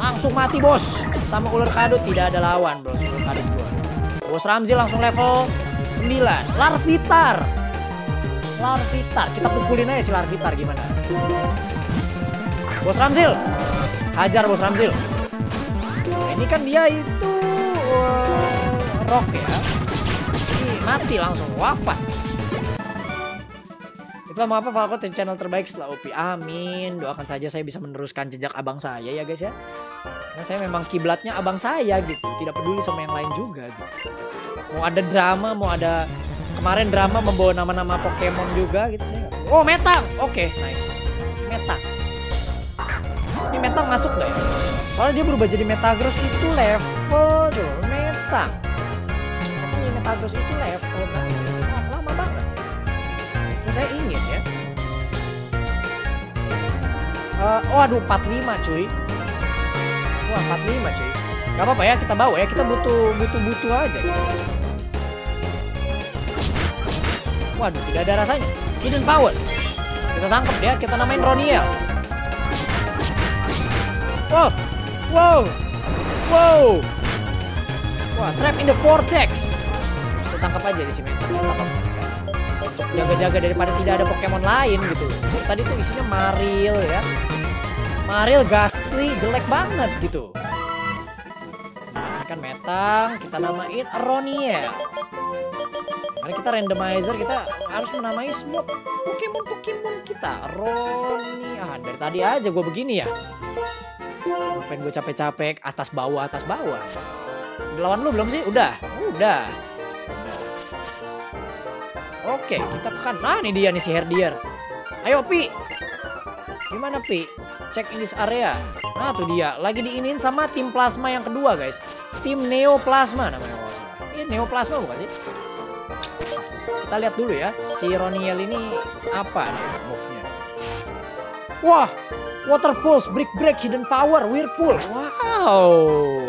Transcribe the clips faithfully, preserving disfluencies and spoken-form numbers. langsung mati bos. Sama ular kadut tidak ada lawan bos. Ular kadut gua. Bos Ramzi langsung level sembilan. Larvitar. Larvitar. Kita pukulin aja si Larvitar gimana. Bos Ramzil. Hajar bos Ramzil. Nah, ini kan dia itu uh, rock ya. Ini mati langsung wafat. Itu lama apa Falko channel terbaik setelah U P I. Amin. Doakan saja saya bisa meneruskan jejak abang saya ya guys ya. Karena saya memang kiblatnya abang saya gitu. Tidak peduli sama yang lain juga gitu. Mau ada drama, mau ada kemarin drama membawa nama-nama Pokemon juga gitu. Oh Metang. Oke, okay, nice. Metang. Ini Metang masuk gak ya? Soalnya dia berubah jadi Metagross itu level tuh. Metang. Tapi Metagross itu level kan? Lama banget. Terus saya ingin ya. Uh, oh aduh empat puluh lima cuy. Wah empat puluh lima cuy. Gak apa-apa ya kita bawa ya. Kita butuh butuh butuh aja gitu. Waduh tidak ada rasanya. Hidden power. Kita tangkap ya. Kita namain Roniel. Wow, wow, wow, wah, trap in the vortex. Kita tangkap aja di sini, untuk jaga-jaga daripada tidak ada Pokemon lain gitu. Tadi tuh isinya Marill ya, Marill, Gastly jelek banget gitu. Nah, kan Metang, kita namain Roniel. Karena kita randomizer, kita harus menamai semua Pokemon-Pokemon kita. Roniel, ah, dari tadi aja gue begini ya. Pengen gue capek-capek atas bawah atas bawah. Udah lawan lu belum sih? Udah, udah. Oke, kita ke kanan. Nah, ini dia nih si Herdier. Ayo Pi, gimana Pi? Check in this area. Nah tuh dia, lagi diinin sama tim plasma yang kedua guys. Tim Neoplasma namanya. Ini Neoplasma bukan sih? Kita lihat dulu ya, si Roniel ini apa nih move-nya? Wah. Water Pulse, Brick Break, Hidden Power, Whirlpool. Wow.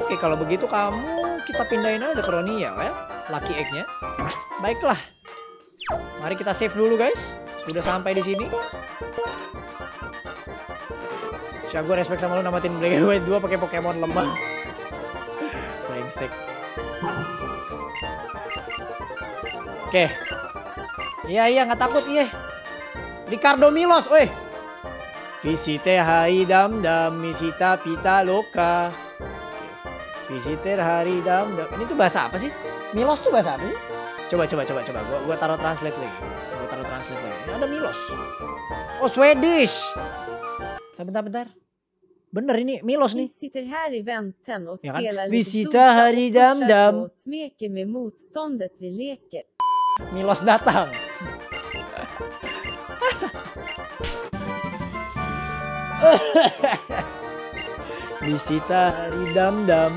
Oke, kalau begitu kamu kita pindahin aja ke Ronial ya. Lucky Egg-nya. Baiklah. Mari kita save dulu guys. Sudah sampai di sini. Syah, gue respect sama lu namatin Black and White dua pakai Pokemon lemah. Brengsek. Oke. Iya, iya, nggak takut. Iya. Ricardo Milos, weh. Visite hari dam-dam, visita pita loka. Visiter hari dam-dam. Ini tuh bahasa apa sih? Milos tuh bahasa apa sih? Coba, coba, coba, coba. Gua, gua taruh translate lagi. Gua taruh translate lagi. Ini ada Milos. Oh, Swedish. Bentar, bentar. Bener ini Milos nih. Visiter hari väntan och spelar visita hari dam-dam. Smeker med motståndet vi leker. Milos datang. Bisita hari dam-dam.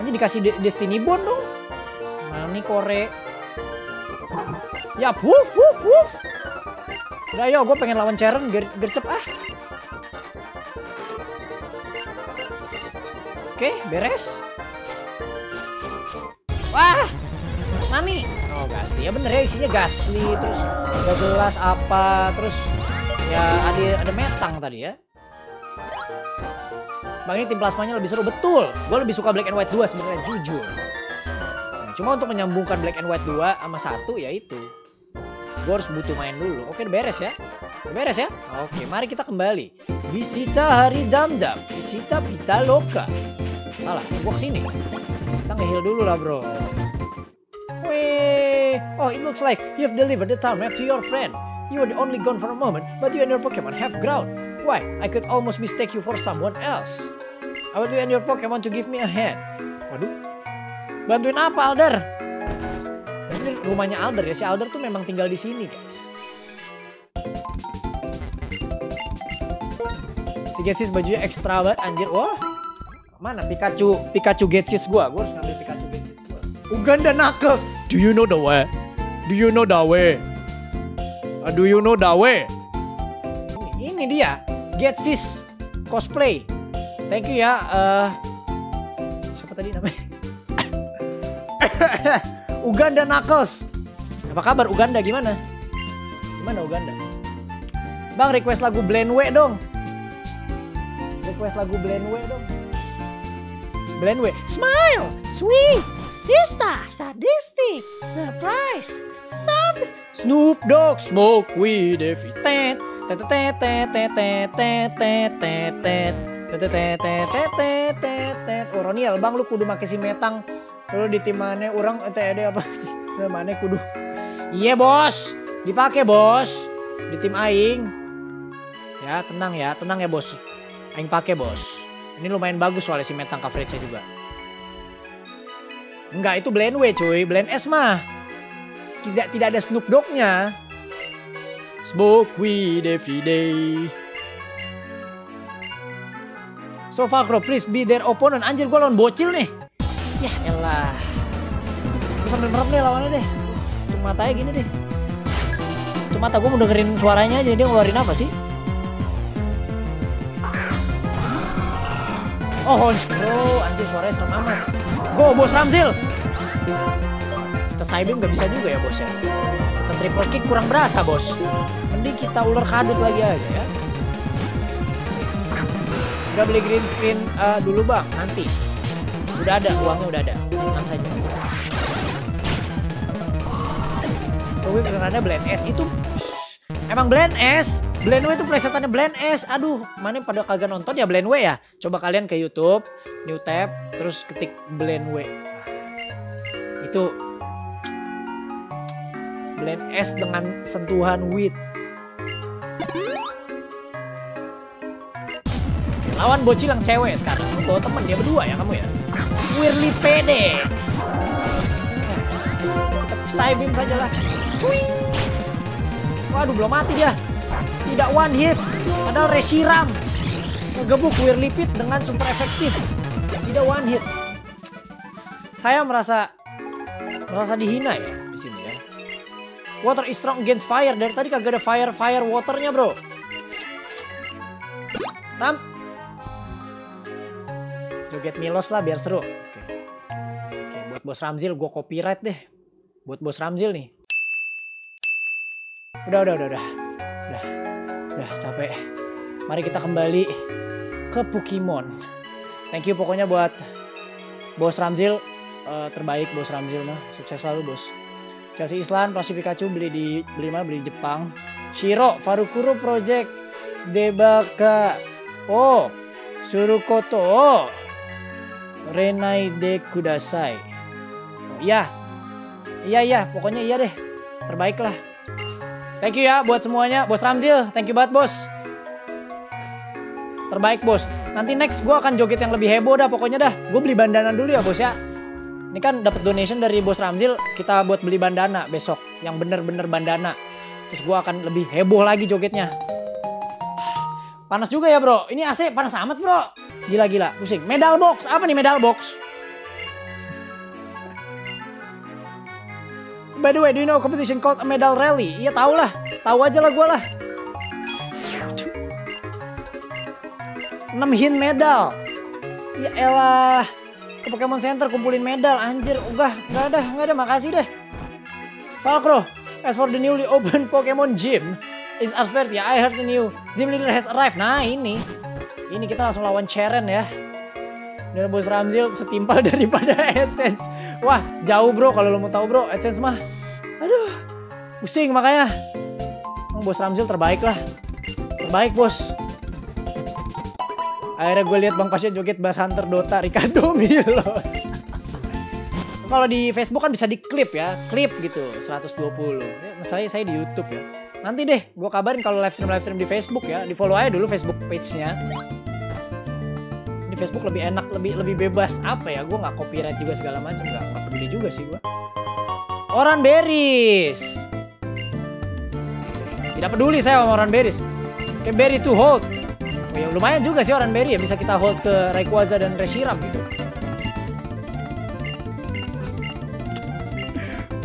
Nanti dikasih de Destiny Bond dong. Mami Kore. Ya wuf wuf wuf. Udah yo gue pengen lawan Cheren. Ger gercep ah. Oke beres. Wah Mami. Oh Gastly ya bener ya isinya Gastly. Terus gak jelas apa. Terus ya ada, ada Metang tadi ya. Bang ini tim plasmanya lebih seru, betul. Gue lebih suka Black and White dua sebenarnya jujur. Nah, cuma untuk menyambungkan Black and White dua sama satu ya itu. Gue harus butuh main dulu. Oke, beres ya. Beres ya. Oke, mari kita kembali. Visita hari dam-dam, visita pita loka. Salah, gue kesini. Kita nge-heal dulu lah bro. Wih. Oh, it looks like you have delivered the town map to your friend. You were only gone for a moment, but you and your Pokemon have ground. Why? I could almost mistake you for someone else. I want you and your Pokemon to give me a hand. Waduh. Bantuin apa, Alder? Ini rumahnya Alder ya. Si Alder tuh memang tinggal di sini, guys. Si Getsis bajunya ekstra banget, anjir. Wah. Mana Pikachu? Pikachu Getsis gua. Gua harus ngambil Pikachu Getsis gua. Uganda Knuckles. Do you know the way? Do you know the way? Uh, do you know the way? Ini, ini dia, Getsis cosplay. Thank you ya. Uh, siapa tadi namanya? Uganda Knuckles. Apa kabar Uganda? Gimana? Gimana Uganda? Bang request lagu Blend We dong. Gue request lagu Blenway dong. Blenway, smile, sweet, sister, sadistic, surprise, service, Snoop Dogg, smoke weed every ten, tet tet tet tet tet tet tet tet tet tet tet tet tet. Oh Ronial, bang lu kudu make si Metang, lu di timane orang T D apa sih? Timane kudu. Iya bos, dipakai bos, di tim aing. Ya tenang ya, tenang ya bos. Aing pakai bos. Ini lumayan bagus soalnya si Metang coverage-nya juga. Enggak, itu blend W cuy, blend S mah. Tidak tidak ada Snoop Dogg-nya. Smoke weed every day. So Falkro please be their opponent. Anjir gue lawan bocil nih. Ya elah. Gue sambil merem deh lawannya deh. Cuma matanya gini deh. Cuma mata gue mau dengerin suaranya aja dia ngeluarin apa sih? Oh honch, oh anjir suaranya serem amat. Go bos Ramzil. Kita siding gak bisa juga ya bos ya. Kita triple kick kurang berasa bos. Mending kita ular kadut lagi aja ya. Udah beli green screen uh, dulu bang, nanti. Udah ada, uangnya udah ada. Tenang saja. Gue benerannya Blend S itu. Emang Blend S, Blend W itu presetannya Blend S. Aduh, mana pada kagak nonton ya Blend W ya? Coba kalian ke YouTube, new tab, terus ketik Blend W. Itu Blend S dengan sentuhan wit. Lawan bocil yang cewek sekarang. Bawa temen dia berdua ya kamu ya. Wirly pede. Saya beam saja lah. Wih. Waduh belum mati dia. Tidak one hit. Padahal Reshiram ngegebuk Wirlipit dengan super efektif. Tidak one hit. Saya merasa merasa dihina ya di sini ya. Water is strong against fire. Dari tadi kagak ada fire fire waternya bro. Tam. Joget Milos lah biar seru. Oke. Oke buat bos Ramzil gue copyright deh. Buat bos Ramzil nih. Udah, udah, udah, udah, udah, udah capek. Mari kita kembali ke Pokemon. Thank you pokoknya buat Bos Ramzil, uh, terbaik Bos Ramzil mah, sukses selalu Bos. Chelsea Island, Plastik Pikachu beli di beli mana? Beli di Jepang. Shiro, Farukuro Project, Debaka, oh, Surukoto, oh, Renai de Kudasai. Oh, iya, iya, iya, pokoknya iya deh, terbaik lah. Thank you ya buat semuanya. Bos Ramzil, thank you banget bos. Terbaik bos. Nanti next gue akan joget yang lebih heboh dah pokoknya dah. Gue beli bandana dulu ya bos ya. Ini kan dapat donation dari Bos Ramzil. Kita buat beli bandana besok. Yang bener-bener bandana. Terus gue akan lebih heboh lagi jogetnya. Panas juga ya bro. Ini A C panas amat bro. Gila-gila pusing. Medal box. Apa nih medal box? By the way, do you know competition called a medal rally? Iya tau lah, tahu aja lah gue lah. enam hint medal. Ya elah, ke Pokemon Center kumpulin medal, anjir. Udah, nggak ada, nggak ada, makasih deh. Falkro, as for the newly opened Pokemon Gym, it's Aspertia. I heard the new gym leader has arrived. Nah ini, ini kita langsung lawan Cheren ya. Dan Bos Ramzil setimpal daripada AdSense. Wah jauh bro kalau lo mau tahu bro AdSense mah. Aduh pusing makanya. Bos Ramzil terbaik lah. Terbaik bos. Akhirnya gue lihat Bang Pasya joget Bass Hunter Dota Ricardo Milos. Kalau di Facebook kan bisa di klip ya. Klip gitu seratus dua puluh. Masalahnya saya di YouTube ya. Nanti deh gue kabarin kalau live stream-live stream di Facebook ya. Di follow aja dulu Facebook page-nya. Di Facebook lebih enak, lebih lebih bebas apa ya? Gue nggak copyright juga segala macam, nggak peduli juga sih gue. Oran berries, tidak peduli saya sama oran berries. Oke, berry to hold, oh, ya, lumayan juga sih oran berry ya bisa kita hold ke Rayquaza dan Reshiram gitu.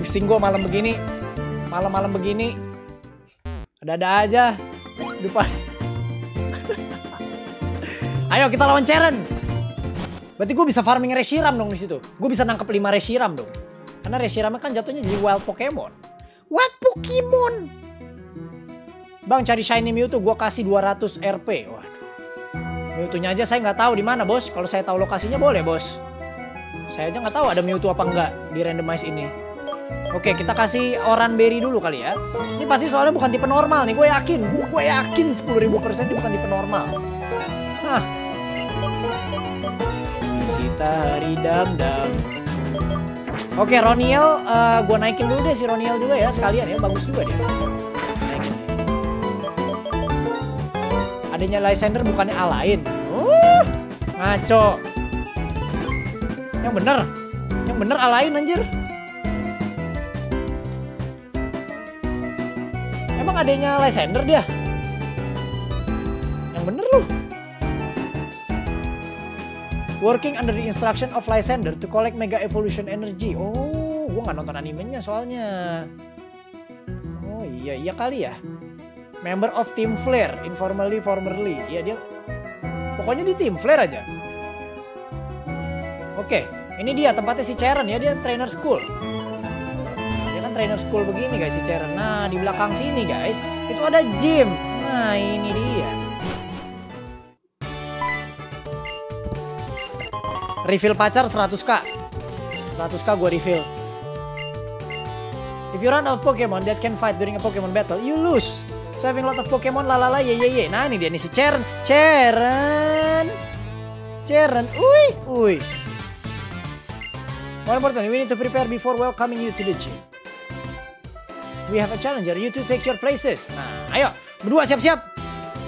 Pusing gue malam begini, malam-malam begini, ada-ada aja depan. Ayo kita lawan Cheren. Berarti gue bisa farming Reshiram dong di situ. Gue bisa nangkep lima Reshiram dong. Karena Reshiram kan jatuhnya jadi wild Pokemon. Wild Pokemon. Bang cari shiny Mew tuh gue kasih dua ratus R P. Waduh. Mewtwo-nya aja saya nggak tahu di mana, bos. Kalau saya tahu lokasinya boleh, bos. Saya aja nggak tahu ada Mewtwo apa enggak di randomize ini. Oke, kita kasih Oranberry dulu kali ya. Ini pasti soalnya bukan tipe normal nih, gue yakin. Gue yakin sepuluh ribu persen ini bukan tipe normal. Hah. Sita Hari Dam-Dam. Oke, Roniel. Uh, gue naikin dulu deh si Roniel juga ya. Sekalian ya, bagus juga deh. Naikin. Adanya Lysander bukannya Alain. Uh, ngaco. Yang bener. Yang bener Alain anjir. Emang adanya Lysander dia? Yang bener loh. Working under the instruction of Lysander to collect Mega Evolution Energy. Oh, gua nggak nonton animenya soalnya. Oh iya iya kali ya. Member of Team Flare, informally formerly. Iya dia. Pokoknya di Team Flare aja. Oke, ini dia tempatnya si Cheren ya, dia trainer school. Dia kan trainer school begini guys si Cheren. Nah di belakang sini guys itu ada gym. Nah ini dia. Refill pacar seratus ribu. seratus ribu gue refill. If you run out of Pokemon that can fight during a Pokemon battle, you lose. So having lot of Pokemon lalala ye ye ye. Nah ini dia nih si Cheren. Cheren. Cheren. Uy. Uy. More importantly, we need to prepare before welcoming you to the gym. We have a challenger. You two take your places. Nah ayo. Berdua siap-siap.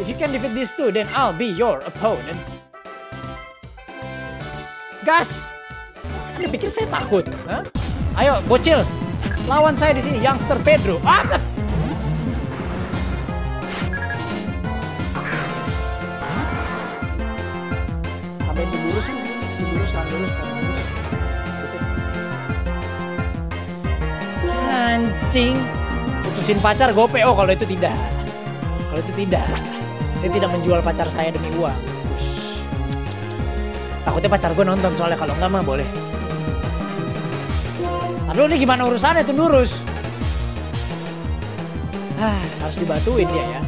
If you can defeat these two, then I'll be your opponent. Gas, anda pikir saya takut? Hah? Ayo, bocil, lawan saya di sini, youngster Pedro. Ah! Sampai diburus, diburus, diburus, diburus. Anjing, putusin pacar gope. Oh, kalau itu tidak, kalau itu tidak, saya tidak menjual pacar saya demi uang. Takutnya pacar gue nonton soalnya, kalau enggak mah boleh. Aduh ini gimana urusannya tuh lurus. Ah, harus dibatuin dia ya.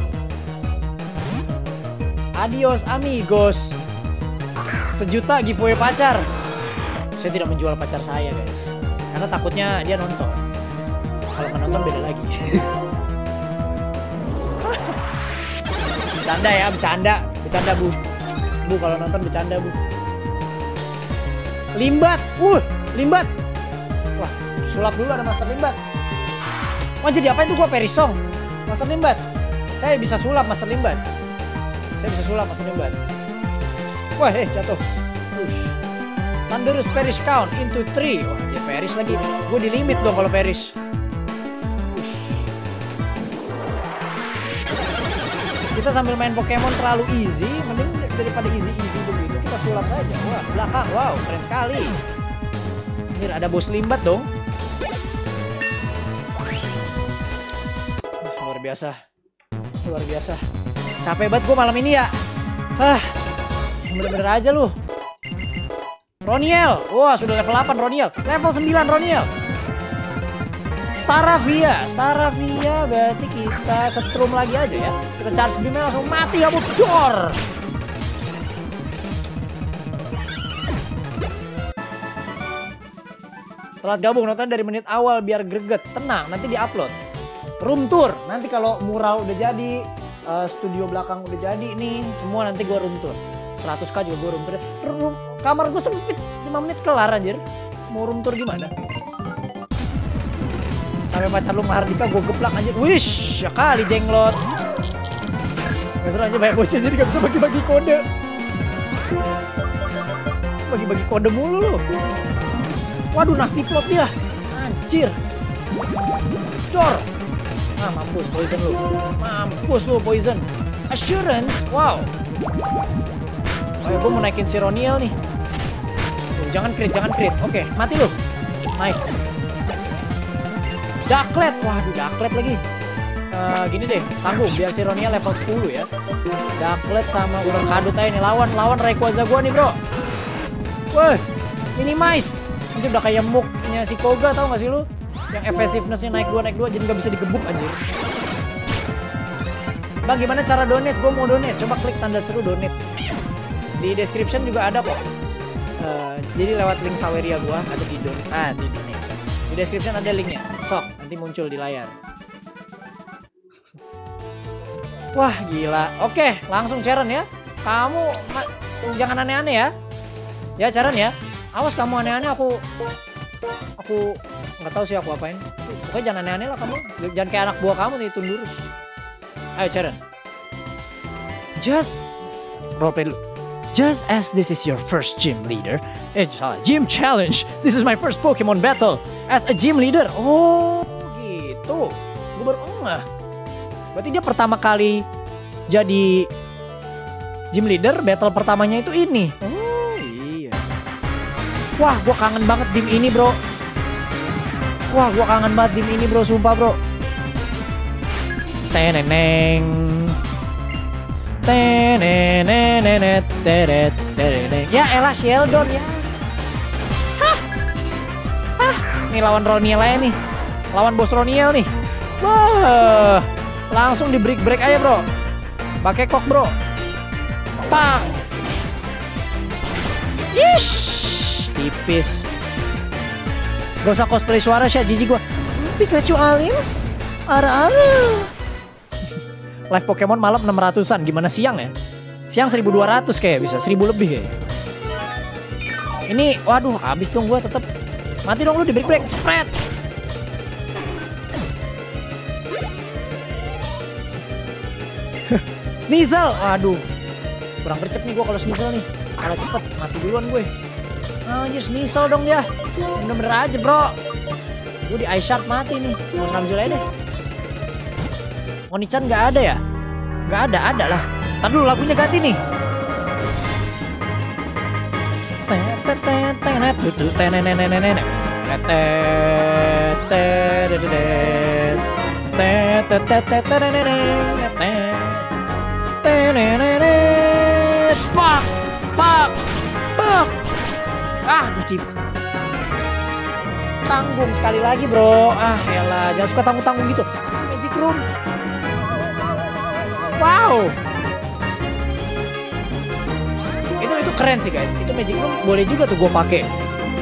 Adios amigos. Sejuta giveaway pacar. Saya tidak menjual pacar saya guys. Karena takutnya dia nonton. Kalau nggak nonton beda lagi. Bercanda ya, bercanda. Bercanda bu. Bu kalau nonton bercanda bu. Limbat, uh, Limbat. Wah, sulap dulu ada Master Limbat. Wah, jadi apa itu gua perisong? Master Limbat. Saya bisa sulap Master Limbat. Saya bisa sulap Master Limbat. Wah, eh jatuh. Ush. Thunderous perish count into three. Wah, jadi perish lagi. Gua di limit dong kalau perish. Ush. Kita sambil main Pokemon terlalu easy, mending daripada easy-easy begitu. Kita sulap saja. Wah, belakang. Wow, keren sekali. Ini ada bos Limbat dong. Wah, luar biasa. Luar biasa. Capek banget gue malam ini ya. Hah. Bener-bener aja lu. Roniel. Wah, sudah level delapan Roniel. Level sembilan Roniel. Staravia. Staravia berarti kita setrum lagi aja ya. Kita charge beam-nya langsung mati ya. Bocor. Telat gabung, nonton dari menit awal biar greget. Tenang, nanti diupload. Room tour, nanti kalau mural udah jadi, uh, studio belakang udah jadi nih, semua nanti gue room tour. seratus ribu juga gue room tour. Room, kamar gue sempit, lima menit kelar anjir. Mau room tour gimana? Sampai pacar lu Mahardika gue geplak anjir. Wish, ya kali jenglot. Gak seru aja banyak bocil jadi gak bisa bagi-bagi kode. Bagi-bagi kode mulu lu. Waduh, nasty plot dia. Anjir. Dor. Ah, mampus poison lu. Mampus lu poison. Assurance. Wow. Ayo, gue mau naikin si Ronial nih. Tuh, jangan crit, jangan crit. Oke, okay, mati lu. Nice. Ducklett. Waduh, Ducklett lagi. Uh, gini deh, tanggung. Biar si Ronial level sepuluh ya. Ducklett sama ular kadut aja nih. Lawan, lawan Rayquaza gue nih, bro. Woi, minimize. Anjir udah kayak muknya si Koga, tau gak sih lu? Yang effectivenessnya naik dua, naik dua, jadi gak bisa digebuk anjir. Bang, gimana cara donate? Gue mau donate. Coba klik tanda seru donate. Di description juga ada kok. Uh, jadi lewat link Saweria gua atau Tidon. Ah, Tidon nih. Di description ada linknya. Sok, nanti muncul di layar. Wah, gila. Oke, langsung Cheren ya. Kamu jangan aneh-aneh ya. Ya Cheren ya. Awas kamu aneh-aneh aku aku nggak tahu sih aku apain. Pokoknya jangan aneh-aneh lah kamu. Jangan kayak anak buah kamu nih tundurus. Ayo Cheren. Just roleplay dulu. Just as this is your first gym leader, eh salah, gym challenge. This is my first Pokemon battle as a gym leader. Oh, gitu. Gue baru ngeh. Berarti dia pertama kali jadi gym leader, battle pertamanya itu ini. Oh iya. Wah, gue kangen banget tim ini bro. Wah, gue kangen banget tim ini bro, sumpah bro. Teneneng, tenenenenet, teret, tereneng. Ya elah Sheldon ya. Hah, hah. Nih lawan Roniel aja nih, lawan bos Roniel nih. Wah. Langsung di break break aja bro, pakai kok bro, pang, ish, tipis, gak usah cosplay suara sih, jijik gua, Pikachu Alin, ara ara, live Pokemon malam enam ratusan, gimana siang ya? Siang seribu dua ratus kayak bisa, seribu lebih kayak. Ini, waduh, habis dong gua tetep, mati dong lu di break break, spread. Sneasel, aduh, kurang gercep nih gue kalau Sneasel nih, kalau cepet mati duluan gue. Anjir Sneasel dong dia, bener-bener aja bro. Gue di Ice Shard mati nih, mau ngambil aja deh. Onichan nggak ada ya? Nggak ada, ada lah. Ntar dulu lagunya ganti nih. Nenenet, pak, pak, pak, ah, duci. Tanggung sekali lagi bro, ah, elah, jangan suka tanggung-tanggung gitu. Magic Room, wow, itu itu keren sih guys, itu Magic Room boleh juga tuh gue pakai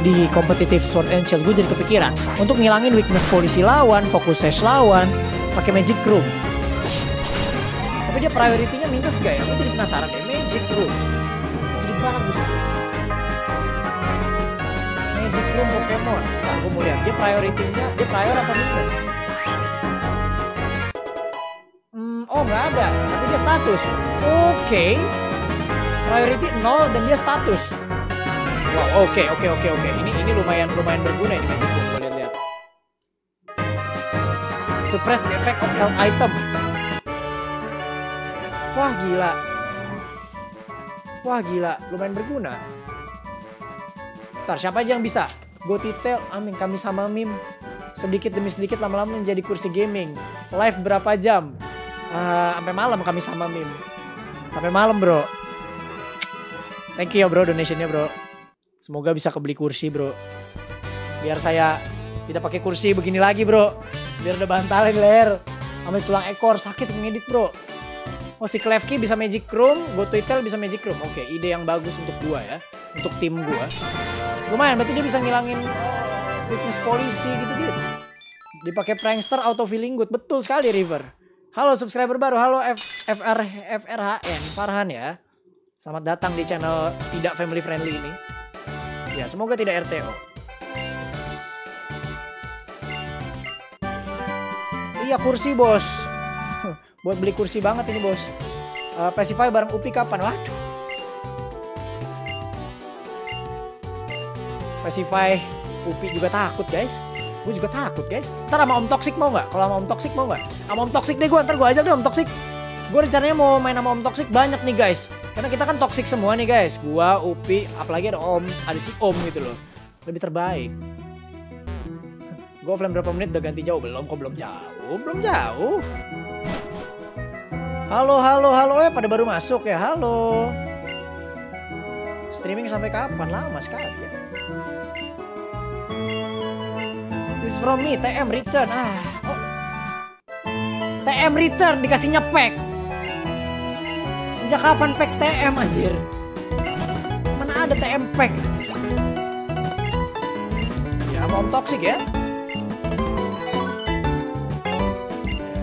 di kompetitif Sword and Shield. Gue jadi kepikiran untuk ngilangin weakness polisi lawan, fokus sesh lawan, pakai Magic Room. Tapi dia priority-nya minus gak ya? Aku jadi penasaran deh. Magic Room jadi bagus. Magic Room Pokemon. Nah, gue mau lihat dia priority-nya, dia prior apa minus? Hmm, oh nggak ada. Tapi dia status. Oke. Okay. Priority nol dan dia status. Wow, oke, okay, oke, okay, oke, okay, oke. Okay. Ini ini lumayan lumayan berguna ini Magic Room. Gue lihat-lihat. Suppress the effect of health item. Wah gila. Wah gila, lumayan berguna. Ntar siapa aja yang bisa? Gotitel, amin kami sama meme. Sedikit demi sedikit lama-lama menjadi kursi gaming. Live berapa jam? Uh, sampai malam kami sama meme. Sampai malam bro. Thank you ya bro donationnya bro. Semoga bisa kebeli kursi bro. Biar saya tidak pakai kursi begini lagi bro. Biar udah bantalin leher. Ambil tulang ekor, sakit ngedit bro. Oh si Klefki bisa Magic Room, Gotoitel bisa Magic Room. Oke, ide yang bagus untuk gua ya, untuk tim gua. Lumayan, berarti dia bisa ngilangin uh, weakness polisi gitu-gitu. Dipakai prankster auto feeling good, betul sekali River. Halo subscriber baru, halo F R F R H N Farhan ya. Selamat datang di channel tidak family friendly ini. Ya, semoga tidak R T O. Iya kursi bos. Buat beli kursi banget ini bos. uh, Pacify bareng U P I kapan? Waduh. Pacify U P I juga takut guys. Gue juga takut guys. Ntar sama Om Toxic mau gak? Kalau sama Om Toxic mau gak? Sama Om Toxic deh gue. Ntar gue ajak deh Om Toxic. Gue rencananya mau main sama Om Toxic banyak nih guys. Karena kita kan toxic semua nih guys. Gue, U P I, apalagi ada Om. Ada si Om gitu loh. Lebih terbaik. Gue offline berapa menit udah ganti jauh? Belum kok belum jauh. Belum jauh. Halo, halo, halo, eh pada baru masuk ya, halo. Streaming sampai kapan? Lama sekali ya. This from me, T M return. Ah, oh. T M return dikasihnya pack. Sejak kapan pack T M anjir? ada tempek. Ya, mau toksik ya.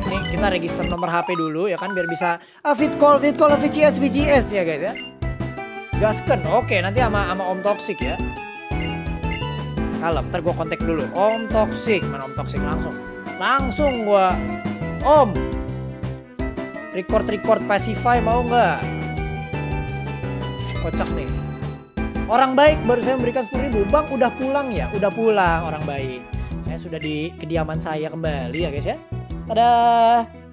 Ini kita register nomor H P dulu ya kan biar bisa ah, fit call, fit call, V C S, V C S ya guys ya. Gasken, oke nanti sama sama Om Toksik ya. Kalem, ntar gue kontak dulu. Om Toksik, mana Om Toksik langsung, langsung gue Om. Record, record, pacify mau nggak? Kocak nih. Orang baik baru saya memberikan sepuluh ribu. Bang udah pulang ya? Udah pulang orang baik. Saya sudah di kediaman saya kembali ya guys ya. Tada,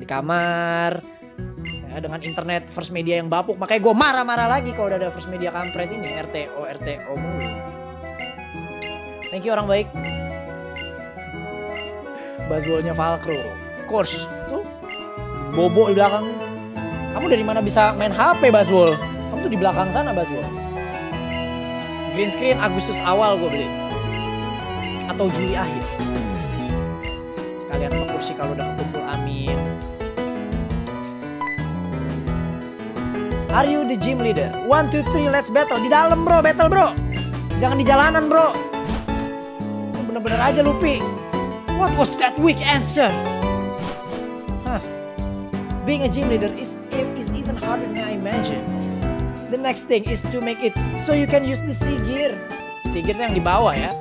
di kamar. Ya, dengan internet first media yang bapuk. Makanya gue marah-marah lagi kalau udah ada first media kampret ini. R T O, R T O mulu. Thank you orang baik. Buzzball-nya Falkro. Of course. Tuh. Bobo di belakang. Kamu dari mana bisa main H P Basbol? Kamu tuh di belakang sana Basbol. Green screen Agustus awal gue beli. Atau Juli akhir. Sekalian ke kursi kalau udah kumpul, amin. Are you the gym leader? One, two, three, let's battle. Di dalam bro, battle bro. Jangan di jalanan bro. Bener-bener aja Lupi. What was that weak answer? Being a gym leader is, is even harder than I imagined. The next thing is to make it so you can use the C gear. C gear itu yang di bawah ya,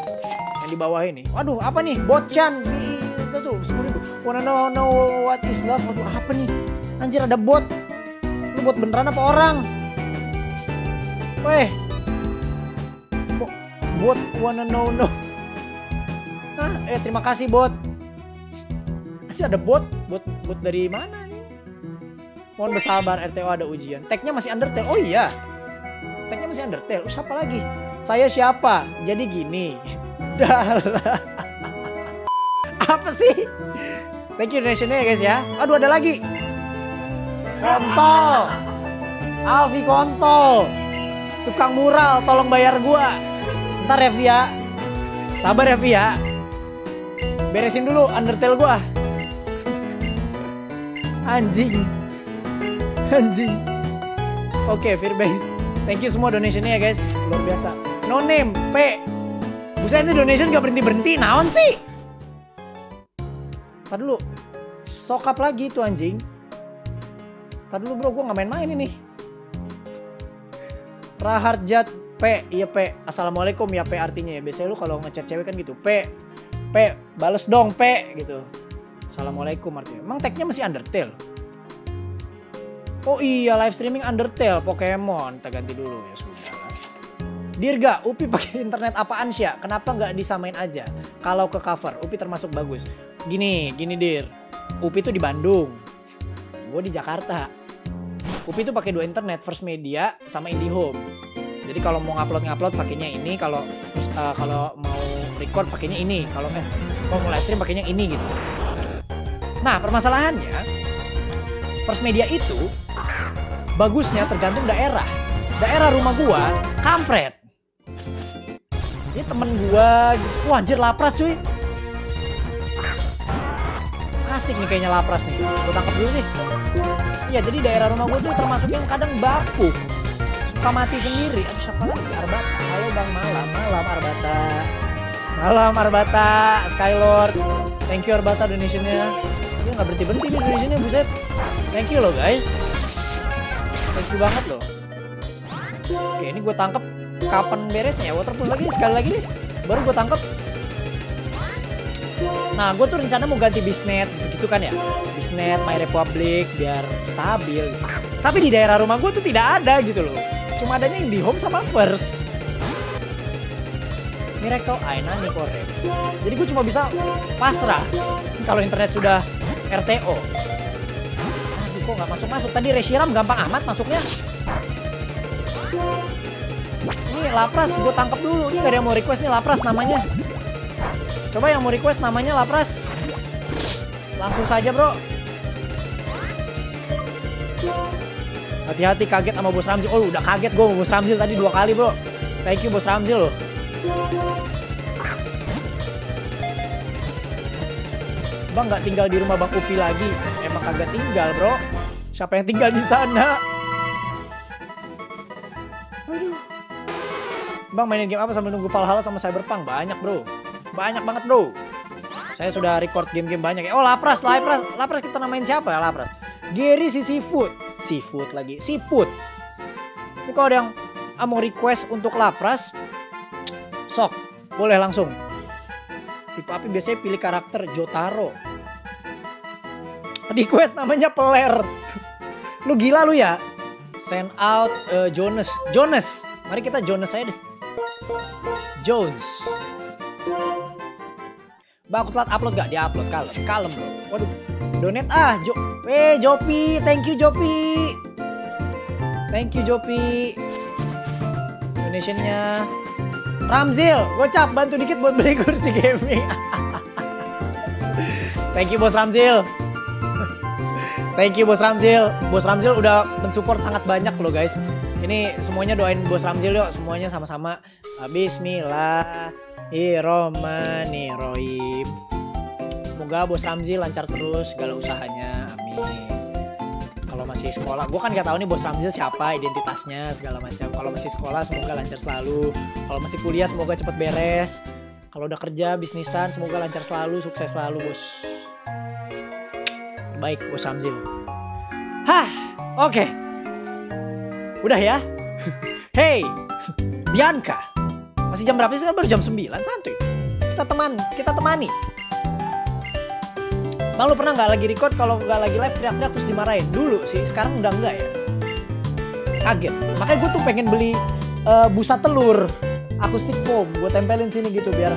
yang di bawah ini. Waduh, apa nih? Botchan itu tuh sepuluh ribu. Wanna know, know what is love? Waduh, apa nih? Anjir ada bot. Lu bot beneran apa orang? Weh, bot wanna know no. Hah? Eh terima kasih bot. Masih ada bot, bot, bot dari mana? Mohon bersabar, R T O ada ujian. Tagnya masih Undertale. Oh iya. Tagnya masih Undertale. Oh, siapa lagi? Saya siapa? Jadi gini. Dalah. Apa sih? Thank you donation-nya ya guys ya. Aduh ada lagi. Kontol. Alfi kontol. Tukang mural, tolong bayar gua. Ntar ya Via. Sabar ya Via. Beresin dulu Undertale gua. Anjing. Anjing. Oke, okay, Fearbase. Thank you semua donation-nya ya guys. Luar biasa. No name, P. Buset ini donation gak berhenti-berhenti. Naon sih? Ntar dulu. Sokap lagi tuh anjing. Ntar dulu bro, gue gak main-main ini. Raharjat P. Iya P. Assalamualaikum ya P artinya ya. Biasanya lu kalau ngechat cewek kan gitu. P. P. Bales dong P. Gitu. Assalamualaikum artinya. Emang tagnya masih Undertale? Oh iya, live streaming Undertale Pokemon. Kita ganti dulu ya sudah. Dirga, Upi pakai internet apaan sih ya? Kenapa nggak disamain aja? Kalau ke cover, Upi termasuk bagus. Gini, gini Dir. Upi tuh di Bandung. Gue di Jakarta. Upi tuh pakai dua internet, First Media sama IndiHome. Jadi kalau mau ngupload-ngupload pakainya ini, kalau uh, kalau mau record pakainya ini, kalau eh kalau mau live stream pakainya ini gitu. Nah, permasalahannya First Media itu bagusnya tergantung daerah. Daerah rumah gua kampret. Ini temen gua, wah anjir Lapras cuy. Asik nih kayaknya Lapras nih. Gua tangkap dulu nih. Iya, jadi daerah rumah gua tuh termasuk yang kadang bapuk. Suka mati sendiri. Aduh siapa lagi? Arbata. Halo Bang, malam, malam Arbata. Malam Arbata, Skylord. Thank you Arbata donation-nya. Dia nggak berhenti-berhenti nih donation-nya, buset. Thank you loh guys. Thank you banget loh. Oke ini gue tangkep. Kapan beresnya ya? Waterpool lagi sekali lagi nih. Baru gue tangkep. Nah gue tuh rencana mau ganti bisnet gitu kan ya. Bisnet, My Republic biar stabil. Tapi di daerah rumah gue tuh tidak ada gitu loh. Cuma adanya yang di home sama first. Miracle Aina nih korek. Jadi gue cuma bisa pasrah kalau internet sudah R T O. Kok nggak masuk-masuk? Tadi Reshiram gampang amat masuknya. Ini Lapras gue tangkap dulu. Ini gak ada yang mau request nih Lapras namanya. Coba yang mau request namanya Lapras. Langsung saja bro. Hati-hati kaget sama Bos Ramzil. Oh udah kaget gue sama Bos Ramzil tadi dua kali bro. Thank you Bos Ramzil loh. Bang nggak tinggal di rumah Bang Upi lagi. Emang kagak tinggal bro. Siapa yang tinggal di sana? Aduh. Bang mainin game apa sambil nunggu Valhalla sama Cyberpunk? Banyak bro, banyak banget bro. Saya sudah record game-game banyak ya. Oh Lapras, Lapras, Lapras kita namain siapa ya Lapras? Gary si Seafood, Seafood lagi, Seafood. Ini kalau ada yang ah, mau request untuk Lapras, sok, boleh langsung. Tipe api biasanya pilih karakter Jotaro. Request namanya Peler. Lu gila lu ya. Send out uh, Jonas, Jonas. Mari kita Jonas aja deh. Jones. Bang, aku telat upload gak? Dia upload, kalem, kalem bro. Waduh, donate ah, Jo, eh Jopi, thank you Jopi, thank you Jopi. Donationnya, Ramzil, gocap, bantu dikit buat beli kursi gaming. Thank you bos Ramzil, thank you bos Ramzil, bos Ramzil udah mensupport sangat banyak loh guys. Ini semuanya doain bos Ramzil yuk, semuanya sama-sama. Bismillah. Bismillahirrahmanirrahim. Semoga bos Ramzi lancar terus segala usahanya, amin. Kalau masih sekolah, gue kan gak tahu nih bos Ramzi siapa, identitasnya segala macam. Kalau masih sekolah semoga lancar selalu. Kalau masih kuliah semoga cepet beres. Kalau udah kerja bisnisan semoga lancar selalu, sukses selalu bos. Baik bos Ramzi. Hah, oke, okay. Udah ya. Hey, Bianca. Masih jam berapa sih? Kan baru jam sembilan, santuy. Kita teman, kita temani. Bang, lu pernah nggak lagi record kalau nggak lagi live teriak-teriak terus dimarahin? Dulu sih, sekarang udah nggak ya. Kaget. Makanya gue tuh pengen beli uh, busa telur, akustik foam. Gue tempelin sini gitu biar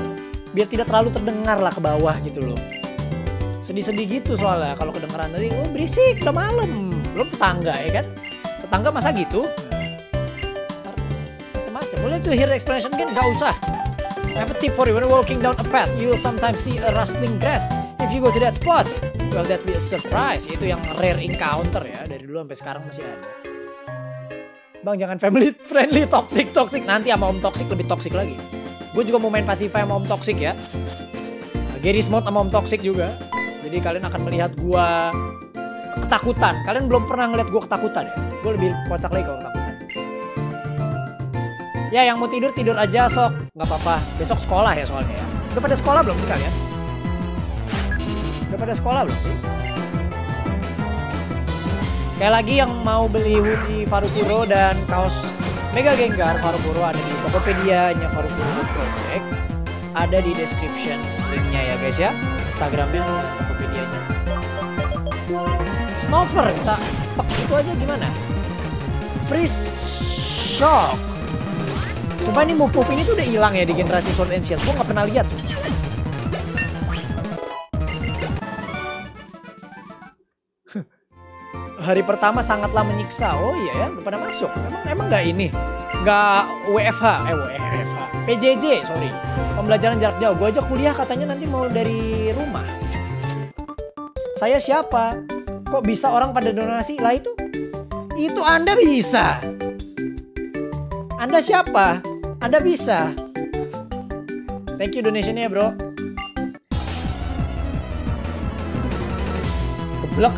biar tidak terlalu terdengar lah ke bawah gitu loh. Sedih-sedih gitu soalnya kalau kedengeran tadi, oh berisik, udah malam. Belum tetangga ya kan? Tetangga masa gitu? Boleh tuh hear explanation kan? Gak usah. I have a tip for you. When you're walking down a path, you will sometimes see a rustling grass. If you go to that spot, well that be a surprise. Itu yang rare encounter ya. Dari dulu sampai sekarang masih ada. Bang jangan family friendly, toxic toxic. Nanti sama om toxic lebih toxic lagi. Gue juga mau main Pasify sama om toxic ya. Nah, Gary's Mod sama om toxic juga. Jadi kalian akan melihat gue ketakutan. Kalian belum pernah ngeliat gue ketakutan ya. Gue lebih kocak lagi kalau ketakutan. Ya yang mau tidur, tidur aja sok. Gak apa-apa, besok sekolah ya soalnya ya. Udah pada sekolah belum sih kalian? Udah pada sekolah belum sih? Sekali lagi yang mau beli hoodie Farukuro dan kaos Mega Gengar Farukuro ada di Tokopedia-nya Farukuro Project. Ada di description linknya ya guys ya. Instagramnya Tokopedia-nya. Snowfer, kita pek itu aja gimana? Freeze Shock. Sumpah ini move move ini tuh udah hilang ya di generasi Sword and Shield. Gue gak pernah lihat. Hari pertama sangatlah menyiksa. Oh iya ya, udah pada masuk. Emang emang gak ini? Gak W F H? Eh W F H. P J J, sorry. Pembelajaran jarak jauh. Gue aja kuliah katanya nanti mau dari rumah. Saya siapa? Kok bisa orang pada donasi? Lah itu? Itu Anda bisa. Anda siapa? Anda bisa. Thank you donation-nya bro. Keblok.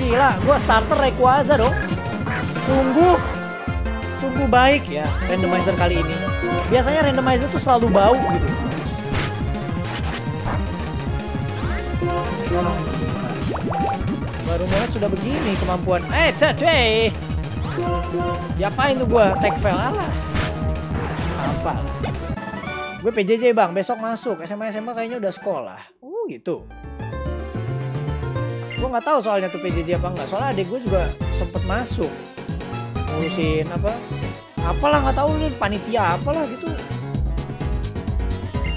Gila, gue starter Rayquaza dong. Sungguh, sungguh baik ya randomizer kali ini. Biasanya randomizer tuh selalu bau gitu. Baru mulai sudah begini kemampuan. Eh, tadi diapain tuh gue? Tag fail alah. Sampah. Gue P J J bang, besok masuk S M A S M A kayaknya udah sekolah. Uh gitu. Gue nggak tahu soalnya tuh P J J apa nggak. Soalnya adik gue juga sempet masuk ngurusin apa? Apalah nggak tahu nih panitia apalah gitu.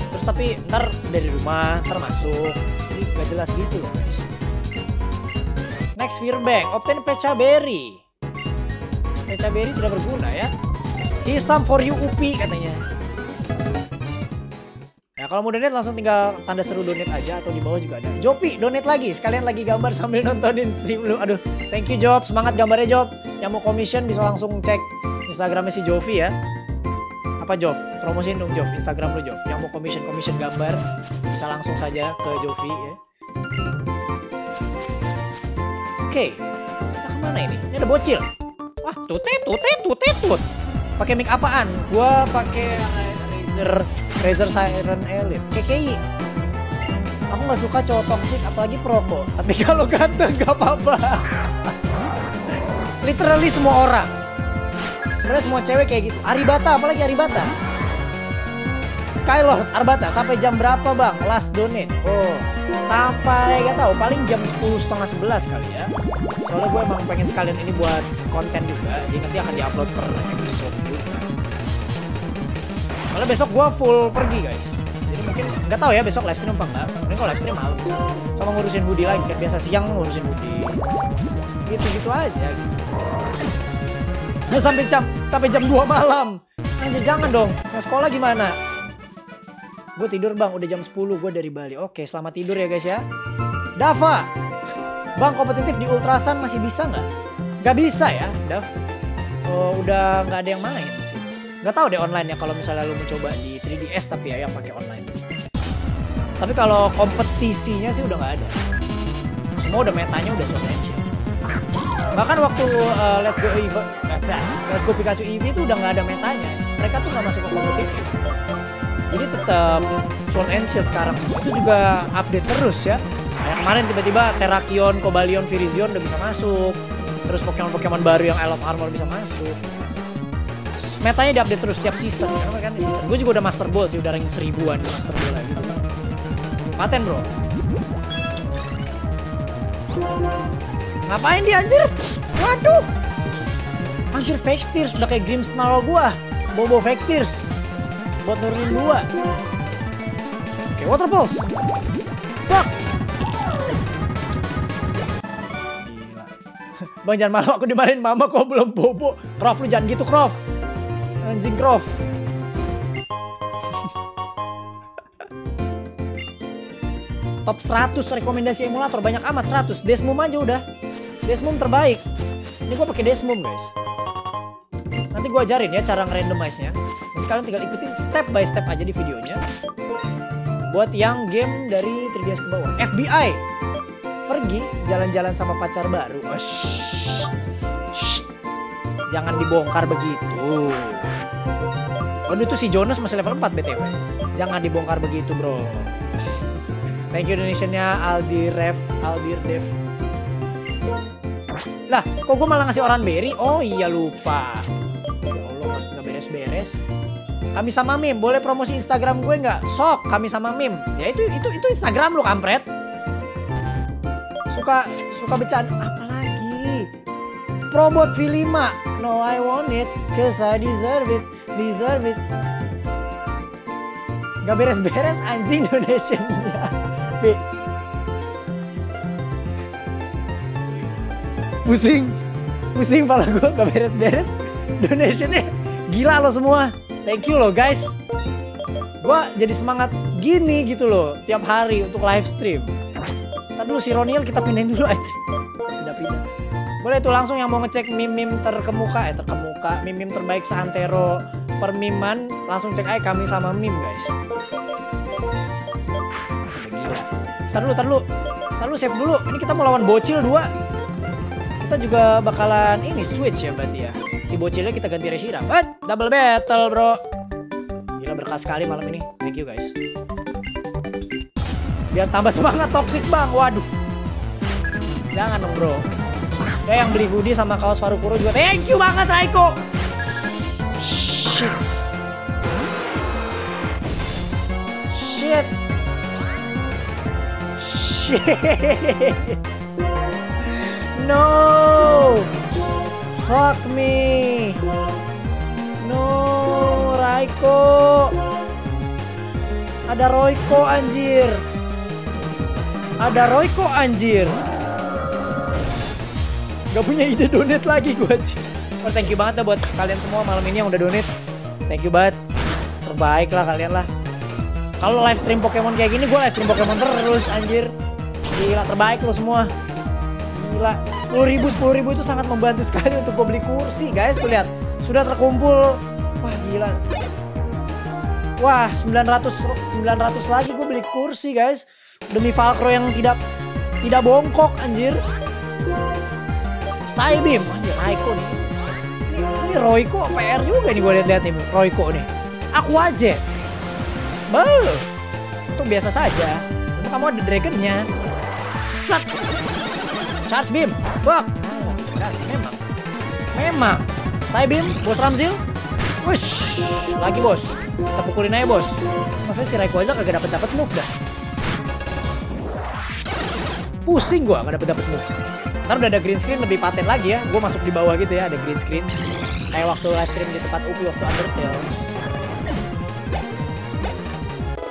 Terus tapi ntar dari rumah ntar masuk. Jadi gak jelas gitu loh guys. Next feedback, obtain pecha berry. Pecha berry tidak berguna ya. Here's some for you U P I katanya. Nah kalau mau donate langsung tinggal tanda seru donate aja atau di bawah juga ada. Jopi donate lagi, sekalian lagi gambar sambil nontonin stream lu. Aduh, thank you Job, semangat gambarnya Job. Yang mau commission bisa langsung cek Instagramnya si Jovi ya. Apa Job? Promosiin dong Job, Instagram lu Job. Yang mau commission commission gambar bisa langsung saja ke Jovi ya. Oke, kita kemana ini? Ini ada bocil. Wah, tutet, tutet, tutet, tut. Pakai mic apaan? Gua pakai Razer, Razer Siren Elite. K K I. Aku nggak suka cowok toksik, apalagi perokok. Tapi kalau ganteng nggak apa-apa. Literally semua orang. Sebenarnya semua cewek kayak gitu. Aribata, apalagi Aribata. Skylord, Arbata. Sampai jam berapa bang? Last donate. Oh, sampai nggak tahu. Paling jam sepuluh setengah sebelas kali ya. Soalnya gue emang pengen sekalian ini buat konten juga. Jadi nanti akan diupload per episode juga. Soalnya besok gue full pergi guys. Mungkin nggak tahu ya besok live stream apa enggak. Mending kalau live stream malam sama ngurusin hoodie lagi kan biasa siang ngurusin hoodie gitu-gitu aja gitu. Nah, sampai jam sampai jam dua malam anjir, jangan dong. Nah, sekolah gimana? Gue tidur bang, udah jam sepuluh, gue dari Bali. Oke, selamat tidur ya guys ya. Dava bang, kompetitif di Ultrasan masih bisa nggak? Nggak bisa ya Dav. Oh, udah nggak ada yang main sih. Nggak tahu deh online ya kalau misalnya lu mau coba di tiga D S tapi ya yang pakai online. Tapi kalau kompetisinya sih udah nggak ada. Semua udah metanya udah substansial. Bahkan waktu uh, Let's Go Eevee, eh, Let's Go Pikachu Eevee itu udah nggak ada metanya. Mereka tuh nggak masuk ke kompetitif. Jadi tetap Sword and Shield sekarang. Itu juga update terus ya. Nah, yang kemarin tiba-tiba Terrakion, Cobalion, Virizion udah bisa masuk. Terus Pokemon-Pokemon baru yang I Love Armor bisa masuk. Metanya diupdate terus tiap season. Karena mereka di season. Gue juga udah Master Ball sih, udah rank seribuan di Master Ball lagi. Paten bro. Ngapain dia anjir? Waduh. Anjir Vectirs udah kayak Grimmsnarl gua. Bobo Vectirs. Buat nurunin dua. Oke, Water Pulse. Bak. Gila. Bang jangan malu, aku dimarahin mama kok belum bobo. Krof lu jangan gitu Krof. Anjing Krof. Top seratus rekomendasi emulator banyak amat. Seratus DeSmuME aja udah. DeSmuME terbaik. Ini gue pakai DeSmuME guys. Nanti gue ajarin ya cara ngerandomize-nya. Nanti kalian tinggal ikutin step by step aja di videonya. Buat yang game dari tiga D S ke bawah. F B I pergi jalan-jalan sama pacar baru. Oh, shh. Shh. Jangan dibongkar begitu. Waduh tuh si Jonas masih level empat B T W. Jangan dibongkar begitu bro. Thank you donation-nya Aldi Ref, Aldir Dev. Lah, kok gue malah ngasih orang beri? Oh iya lupa. Ya Allah, nggak beres-beres. Kami sama Mim, boleh promosi Instagram gue nggak? Sok, Kami sama Mim. Ya itu itu itu Instagram lu kampret. Suka suka bercanda. Apalagi? Probot V lima. No, I want it, cause I deserve it, deserve it. Gak beres-beres anjing donation-nya. B. Pusing, pusing pala gue gak beres-beres. Donationnya gila lo semua. Thank you lo guys. Gue jadi semangat gini gitu loh tiap hari untuk live stream. Ntar dulu si Ronial kita pindahin dulu aja. Pindah-pindah. Boleh tuh langsung yang mau ngecek meme-meme terkemuka, eh terkemuka, meme-meme terbaik seantero permiman, langsung cek aja Kami sama Meme guys. Ntar dulu, ntar dulu, ntar dulu save dulu. Ini kita mau lawan bocil dua. Kita juga bakalan ini switch ya berarti ya. Si bocilnya kita ganti Reshiram. What? Double battle bro. Gila berkah sekali malam ini. Thank you guys. Biar tambah semangat toxic bang. Waduh. Jangan dong bro. Ya yang beli hoodie sama kaos Farukuro juga. Thank you banget Raiko. Shit. Shit. No, fuck me. No, Raiko. Ada Royko anjir. Ada Royko anjir. Gak punya ide donate lagi gue. Oh, thank you banget ya buat kalian semua malam ini yang udah donate. Thank you banget. Terbaik lah kalian lah. Kalau live stream Pokemon kayak gini gue live stream Pokemon terus anjir. Gila terbaik lo semua. Gila sepuluh ribu sepuluh ribu itu sangat membantu sekali untuk gue beli kursi guys. Tuh lihat sudah terkumpul. Wah gila. Wah sembilan ratus lagi gue beli kursi guys. Demi Falkro yang tidak tidak bongkok anjir. Psybeam anjir Raiko nih. nih Royko P R juga nih gue lihat-lihat nih Royko nih. Aku aja. Beuh. Itu biasa saja. Cuma kamu ada dragonnya. Set. Charge beam. Bak. Nah, memang. Memang. Saya beam, Bos Ramzil. Wush. Lagi bos. Kita pukulin aja bos. Maksudnya si Rayquaza kagak dapet-dapet move dah. Pusing gua gak dapet-dapet move. Ntar udah ada green screen lebih paten lagi ya. Gua masuk di bawah gitu ya, ada green screen. Kayak waktu live stream di tempat U P I waktu Undertale.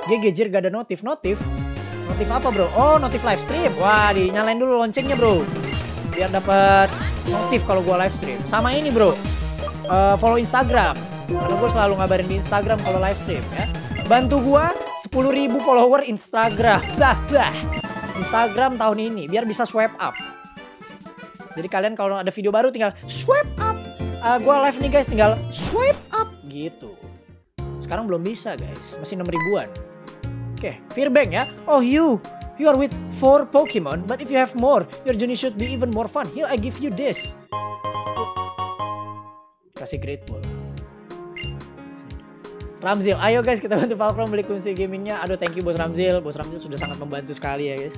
G G jir gak ada notif. Notif? Notif apa bro? Oh notif live stream. Wah dinyalain dulu loncengnya bro. Biar dapet notif kalau gua live stream. Sama ini bro. Uh, follow Instagram. Karena gue selalu ngabarin di Instagram kalau live stream ya. Bantu gua sepuluh ribu follower Instagram. Dah dah. Instagram tahun ini biar bisa swipe up. Jadi kalian kalau ada video baru tinggal swipe up. Uh, gua live nih guys tinggal swipe up gitu. Sekarang belum bisa guys, masih enam ribuan. Oke, okay. Fearbank ya. Oh you, you are with four Pokemon, but if you have more, your journey should be even more fun. Here I give you this. Kasih great ball. Ramzil, ayo guys kita bantu Falkro beli kunci gamingnya. Aduh thank you Bos Ramzil, Bos Ramzil sudah sangat membantu sekali ya guys.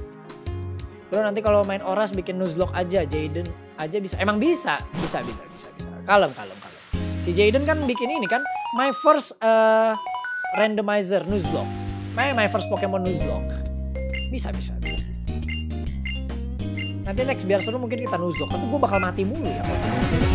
Bro nanti kalau main Oras bikin Nuzlocke aja, Jayden aja bisa. Emang bisa, bisa bisa bisa bisa. Kalem kalem kalem. Si Jayden kan bikin ini kan, my first uh, randomizer Nuzlocke. My my first Pokemon Nuzlocke. Bisa bisa. bisa. Nanti next biar seru mungkin kita Nuzlocke. Tapi gue bakal mati mulu ya.